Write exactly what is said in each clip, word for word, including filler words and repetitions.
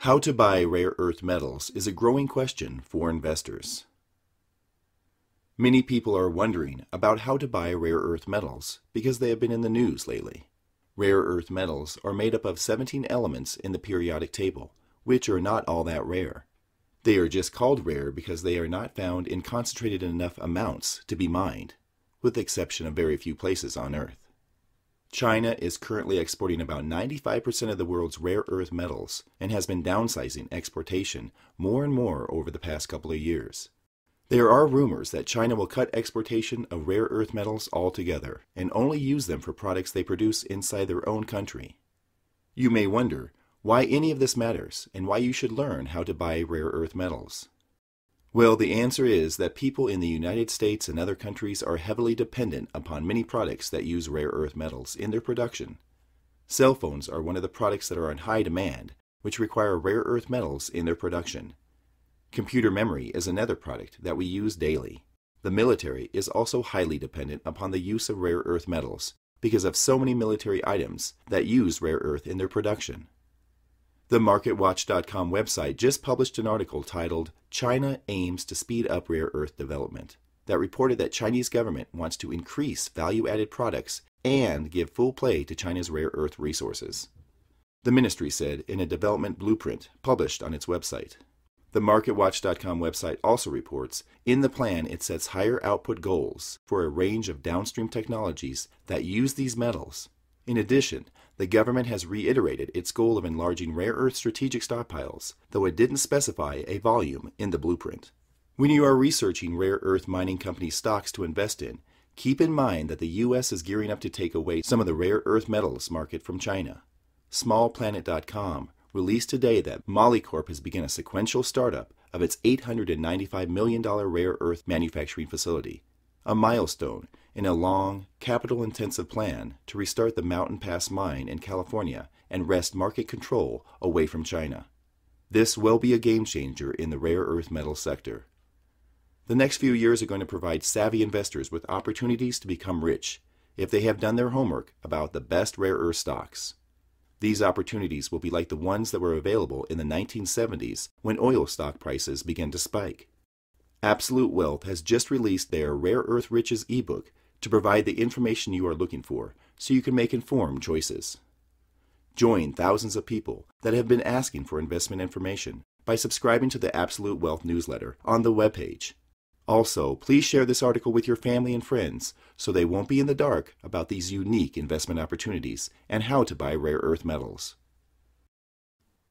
How to buy rare earth metals is a growing question for investors. Many people are wondering about how to buy rare earth metals because they have been in the news lately. Rare earth metals are made up of seventeen elements in the periodic table, which are not all that rare. They are just called rare because they are not found in concentrated enough amounts to be mined, with the exception of very few places on Earth. China is currently exporting about ninety-five percent of the world's rare earth metals and has been downsizing exportation more and more over the past couple of years. There are rumors that China will cut exportation of rare earth metals altogether and only use them for products they produce inside their own country. You may wonder why any of this matters and why you should learn how to buy rare earth metals. Well, the answer is that people in the United States and other countries are heavily dependent upon many products that use rare earth metals in their production. Cell phones are one of the products that are in high demand, which require rare earth metals in their production. Computer memory is another product that we use daily. The military is also highly dependent upon the use of rare earth metals because of so many military items that use rare earth in their production. The Market Watch dot com website just published an article titled "China Aims to Speed Up Rare Earth Development" that reported that Chinese government wants to increase value-added products and give full play to China's rare earth resources. The ministry said in a development blueprint published on its website. The Market Watch dot com website also reports, in the plan it sets higher output goals for a range of downstream technologies that use these metals. In addition, the government has reiterated its goal of enlarging rare earth strategic stockpiles, though it didn't specify a volume in the blueprint. When you are researching rare earth mining company stocks to invest in, keep in mind that the U S is gearing up to take away some of the rare earth metals market from China. Small Planet dot com released today that Molycorp has begun a sequential startup of its eight hundred ninety-five million dollar rare earth manufacturing facility, a milestone in a long, capital-intensive plan to restart the Mountain Pass mine in California and wrest market control away from China. This will be a game-changer in the rare earth metal sector. The next few years are going to provide savvy investors with opportunities to become rich if they have done their homework about the best rare earth stocks. These opportunities will be like the ones that were available in the nineteen seventies when oil stock prices began to spike. Absolute Wealth has just released their Rare Earth Riches ebook to provide the information you are looking for so you can make informed choices. Join thousands of people that have been asking for investment information by subscribing to the Absolute Wealth newsletter on the webpage. Also, please share this article with your family and friends so they won't be in the dark about these unique investment opportunities and how to buy rare earth metals.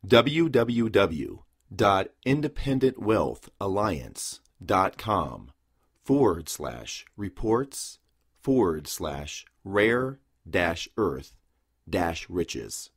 w w w dot independent wealth alliance dot com forward slash reports forward slash rare dash earth dash riches